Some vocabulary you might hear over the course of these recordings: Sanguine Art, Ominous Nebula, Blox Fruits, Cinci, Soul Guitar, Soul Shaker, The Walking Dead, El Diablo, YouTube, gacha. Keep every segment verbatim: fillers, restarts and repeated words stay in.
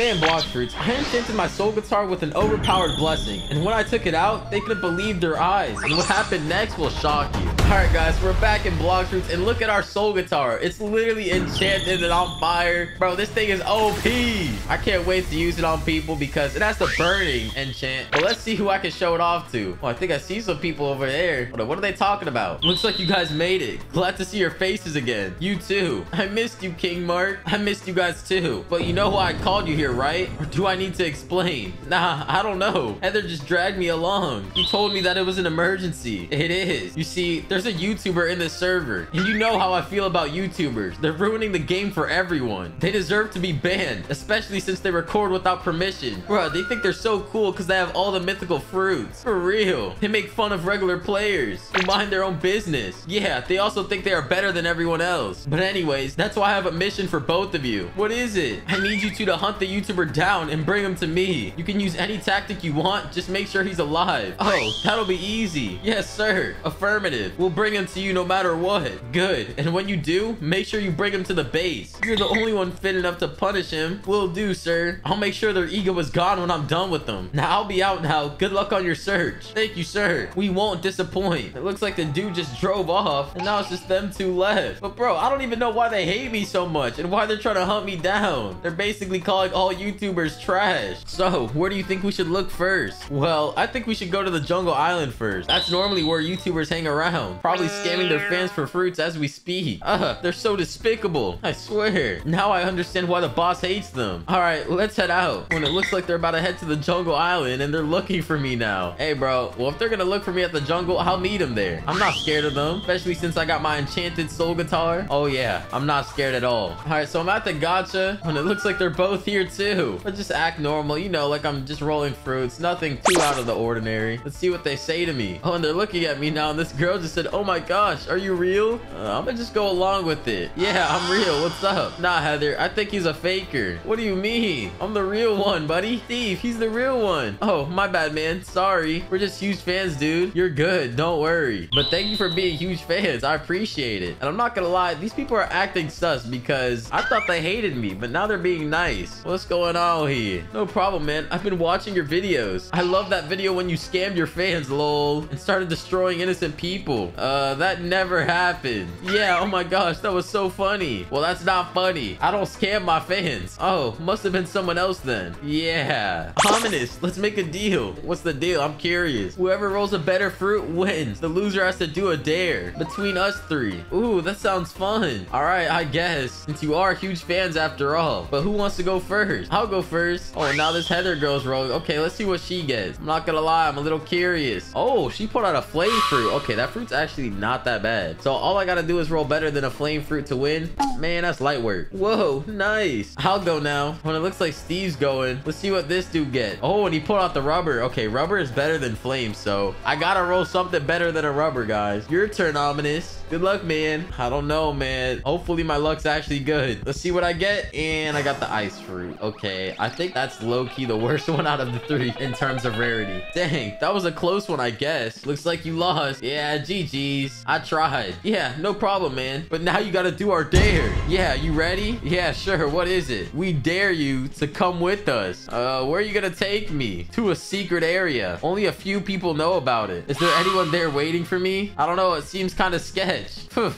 Today in Blox Fruits, I enchanted my soul guitar with an overpowered blessing, and when I took it out, they couldn't believe their eyes, and what happened next will shock you. Alright guys, we're back in Blox Fruits, and look at our soul guitar. It's literally enchanted and on fire. Bro, this thing is O P. I can't wait to use it on people because it has the burning enchant. But let's see who I can show it off to. Oh, I think I see some people over there. Hold on, what are they talking about? Looks like you guys made it. Glad to see your faces again. You too. I missed you, King Mark. I missed you guys too. But you know why I called you here, right? Or do I need to explain? Nah, I don't know. Heather just dragged me along. You told me that it was an emergency. It is. You see, there's a YouTuber in this server, and you know how I feel about YouTubers. They're ruining the game for everyone. They deserve to be banned, especially since they record without permission. Bro, they think they're so cool because they have all the mythical fruits. For real, they make fun of regular players who mind their own business. Yeah, they also think they are better than everyone else. But anyways, that's why I have a mission for both of you. What is it? I need you two to hunt the YouTuber down and bring him to me. You can use any tactic you want, just make sure he's alive. Oh, that'll be easy. Yes sir, affirmative. We'll bring him to you no matter what. Good. And when you do, make sure you bring him to the base. You're the only one fit enough to punish him. Will do, sir. I'll make sure their ego is gone when I'm done with them. Now I'll be out now. Good luck on your search. Thank you, sir. We won't disappoint. It looks like the dude just drove off, and now it's just them two left. But bro, I don't even know why they hate me so much and why they're trying to hunt me down. They're basically calling all YouTubers trash. So where do you think we should look first? Well, I think we should go to the jungle island first. That's normally where YouTubers hang around, probably scamming their fans for fruits as we speak. Ugh, they're so despicable. I swear. Now I understand why the boss hates them. All right, let's head out. When it looks like they're about to head to the jungle island, and they're looking for me now. Hey bro, well if they're gonna look for me at the jungle, I'll meet them there. I'm not scared of them, especially since I got my enchanted soul guitar. Oh yeah, I'm not scared at all. All right, so I'm at the gacha, and it looks like they're both here too. But just act normal, you know, like I'm just rolling fruits. Nothing too out of the ordinary. Let's see what they say to me. Oh, and they're looking at me now, and this girl just said, oh my gosh, are you real? Uh, I'm gonna just go along with it. Yeah, I'm real. What's up? Nah, Heather, I think he's a faker. What do you mean? I'm the real one, buddy. Steve, he's the real one. Oh, my bad, man. Sorry. We're just huge fans, dude. You're good. Don't worry. But thank you for being huge fans. I appreciate it. And I'm not gonna lie, these people are acting sus because I thought they hated me, but now they're being nice. What's going on here? No problem, man. I've been watching your videos. I love that video when you scammed your fans, lol, and started destroying innocent people. Uh, that never happened. Yeah, oh my gosh, that was so funny. Well, that's not funny. I don't scam my fans. Oh, must have been someone else then. Yeah. Ominous, let's make a deal. What's the deal? I'm curious. Whoever rolls a better fruit wins. The loser has to do a dare between us three. Ooh, that sounds fun. All right, I guess. Since you are huge fans after all. But who wants to go first? I'll go first. Oh, and now this Heather girl's rolling. Okay, let's see what she gets. I'm not gonna lie, I'm a little curious. Oh, she pulled out a flame fruit. Okay, that fruit's actually not that bad. So all I gotta do is roll better than a flame fruit to win. Man, that's light work. Whoa, nice. I'll go now. When it looks like Steve's going, let's see what this dude get. Oh, and he pulled out the rubber. Okay, rubber is better than flame, so I gotta roll something better than a rubber, guys. Your turn, Ominous. Good luck, man. I don't know, man. Hopefully my luck's actually good. Let's see what I get. And I got the ice fruit. Okay, I think that's low-key the worst one out of the three in terms of rarity. Dang, that was a close one, I guess. Looks like you lost. Yeah, G G's. I tried. Yeah, no problem, man. But now you gotta do our dare. Yeah, you ready? Yeah, sure. What is it? We dare you to come with us. Uh, where are you gonna take me? To a secret area. Only a few people know about it. Is there anyone there waiting for me? I don't know. It seems kind of sketch.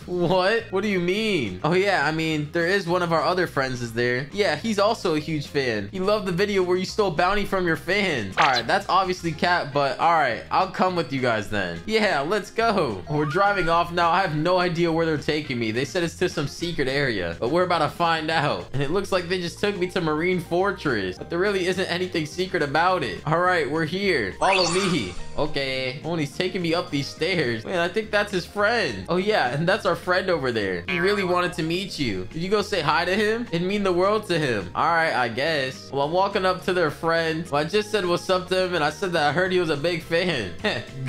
What? What do you mean? Oh yeah, I mean, there is one of our other friends is there. Yeah, he's also a huge fan. He loved the video where you stole bounty from your fans. All right, that's obviously cap, but all right, I'll come with you guys then. Yeah, let's go. We're driving off now. I have no idea where they're taking me. They said it's to some secret area, but we're about to find out. And it looks like they just took me to Marine Fortress, but there really isn't anything secret about it. All right, we're here. Follow me. Okay. Oh, and he's taking me up these stairs. Man, I think that's his friend. Oh yeah. Yeah, and that's our friend over there. He really wanted to meet you. Did you go say hi to him? It'd mean the world to him. All right, I guess. Well, I'm walking up to their friend. Well, I just said what's up to him, and I said that I heard he was a big fan.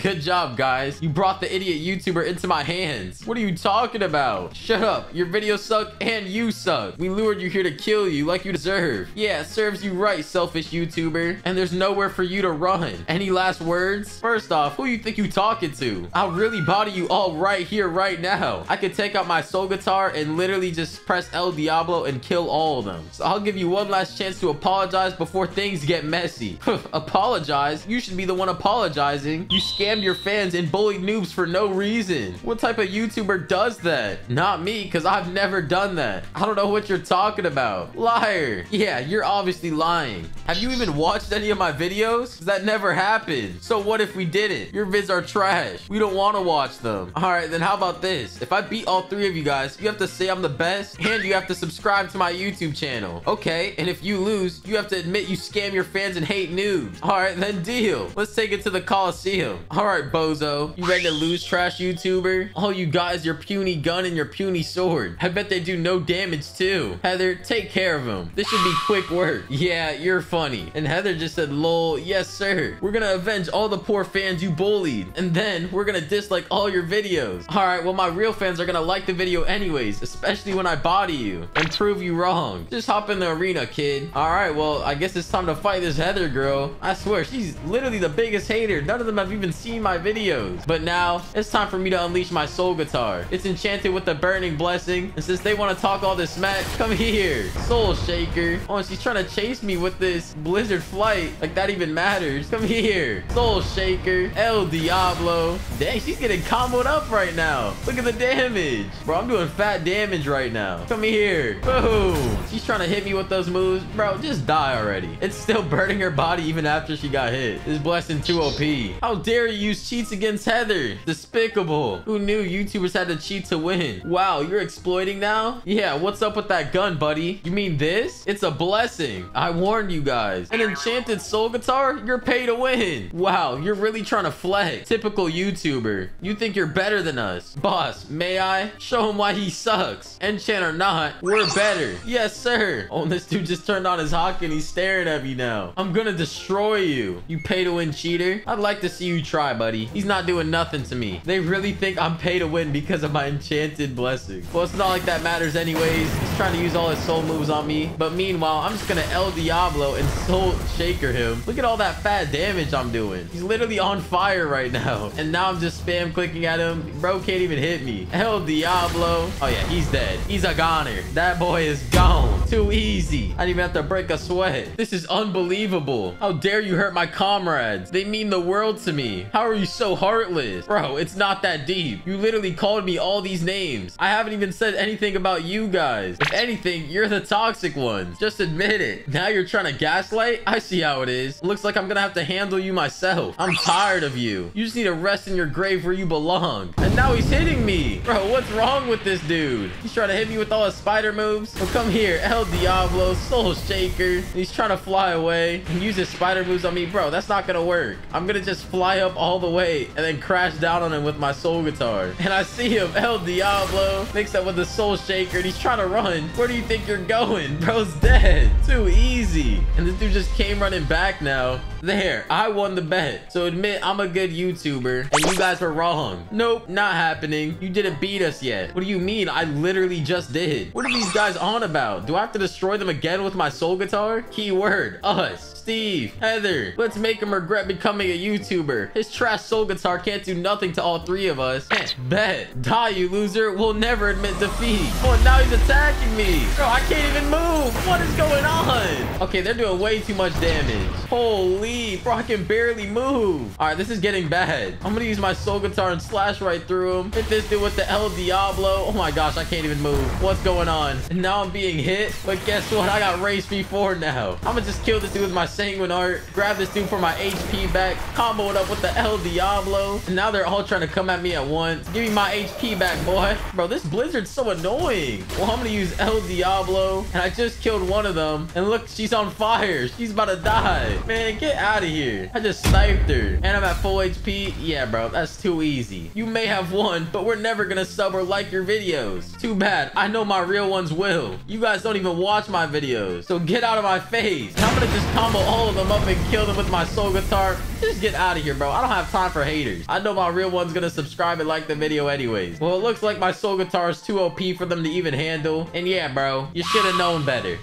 Good job, guys. You brought the idiot YouTuber into my hands. What are you talking about? Shut up. Your videos suck, and you suck. We lured you here to kill you like you deserve. Yeah, serves you right, selfish YouTuber. And there's nowhere for you to run. Any last words? this? First off, who you think you talking to? I'll really body you all right here, right now. I could take out my soul guitar and literally just press El Diablo and kill all of them. So I'll give you one last chance to apologize before things get messy. Apologize? You should be the one apologizing. You scammed your fans and bullied noobs for no reason. What type of YouTuber does that? Not me, because I've never done that. I don't know what you're talking about. Liar. Yeah, you're obviously lying. Have you even watched any of my videos? That never happened. So what if we didn't? Your vids are trash. We don't want to watch them. All right, then how about this? If I beat all three of you guys, you have to say I'm the best and you have to subscribe to my YouTube channel. Okay, and if you lose, you have to admit you scam your fans and hate noobs. All right, then deal. Let's take it to the Coliseum. All right, bozo. You ready to lose, trash YouTuber? All you got is your puny gun and your puny sword. I bet they do no damage too. Heather, take care of them. This should be quick work. Yeah, you're funny. And Heather just said, lol, yes, sir. We're gonna avenge all the poor fans you bullied. And then we're gonna dislike all your videos. All right, well, my real fans are gonna like the video anyways, especially when I body you and prove you wrong. Just hop in the arena, kid. All right, well, I guess it's time to fight this Heather girl. I swear, she's literally the biggest hater. None of them have even seen my videos. But now it's time for me to unleash my soul guitar. It's enchanted with the burning blessing. And since they want to talk all this smack, come here, Soul Shaker. Oh, and she's trying to chase me with this blizzard flight. Like that even matters. Come here, Soul Shaker, El Diablo. Dang, she's getting comboed up right now. Look at the damage. Bro, I'm doing fat damage right now. Come here. Boom. She's trying to hit me with those moves. Bro, just die already. It's still burning her body even after she got hit. This blessing too O P. How dare you use cheats against Heather? Despicable. Who knew YouTubers had to cheat to win? Wow, you're exploiting now? Yeah, what's up with that gun, buddy? You mean this? It's a blessing. I warned you guys. An enchanted soul guitar? You're pay to win. Wow, you're really trying to flex. Typical YouTuber. You think you're better than us. Boss, may I? Show him why he sucks. Enchant or not, we're better. Yes, sir. Oh, this dude just turned on his hockey and he's staring at me now. I'm gonna destroy you. You pay to win cheater. I'd like to see you try, buddy. He's not doing nothing to me. They really think I'm pay to win because of my enchanted blessing. Well, it's not like that matters anyways. He's trying to use all his soul moves on me. But meanwhile, I'm just gonna El Diablo and Soul Shaker him. Look at all that fat damage I'm doing. He's literally on fire right now. And now I'm just spam clicking at him. Bro can't even hit me. El Diablo. Oh yeah, he's dead. He's a goner. That boy is gone. Too easy. I didn't even have to break a sweat. This is unbelievable. How dare you hurt my comrades? They mean the world to me. How are you so heartless? Bro, it's not that deep. You literally called me all these names. I haven't even said anything about you guys. If anything, you're the toxic ones. Just admit it. Now you're trying to gaslight? I see how it is. Looks like I'm gonna have to handle you myself. I'm tired of you. You just need to rest in your grave where you belong. And now he's hitting me. Bro, what's wrong with this dude? He's trying to hit me with all his spider moves. Well, come here, El Diablo, Soul Shaker. And he's trying to fly away and use his spider moves on me. Bro, that's not gonna work. I'm gonna just fly up all the way and then crash down on him with my soul guitar. And I see him, El Diablo, mixed up with the Soul Shaker, and he's trying to run. Where do you think you're going? Bro's dead. Too easy. And this dude just came running back now. There, I won the bet. So admit I'm a good YouTuber and you guys were wrong. Nope, not happening. You didn't beat us yet. What do you mean? I literally just did. What are these guys on about? Do I have to destroy them again with my soul guitar? Keyword, us. Steve, Heather, let's make him regret becoming a YouTuber. His trash soul guitar can't do nothing to all three of us. Bet. Die, you loser. We'll never admit defeat. Oh, now he's attacking me. Bro, I can't even move. What is going on? Okay, they're doing way too much damage. Holy. Bro, I can barely move. All right, this is getting bad. I'm gonna use my soul guitar and slash right through him. Hit this dude with the El Diablo. Oh my gosh, I can't even move. What's going on? And now I'm being hit, but guess what? I got raised before now. I'm gonna just kill this dude with my Sanguine Art. Grab this dude for my H P back. Combo it up with the El Diablo. And now they're all trying to come at me at once. Give me my H P back, boy. Bro, this blizzard's so annoying. Well, I'm gonna use El Diablo. And I just killed one of them. And look, she's on fire. She's about to die. Man, get out. out of here. I just sniped her and I'm at full H P. Yeah, bro, that's too easy. You may have won, but we're never gonna sub or like your videos. Too bad. I know my real ones will. You guys don't even watch my videos, so get out of my face. I'm gonna just combo all of them up and kill them with my soul guitar. Just get out of here, bro. I don't have time for haters. I know my real one's gonna subscribe and like the video anyways. Well, it looks like my soul guitar is too O P for them to even handle. And yeah, bro, you should have known better.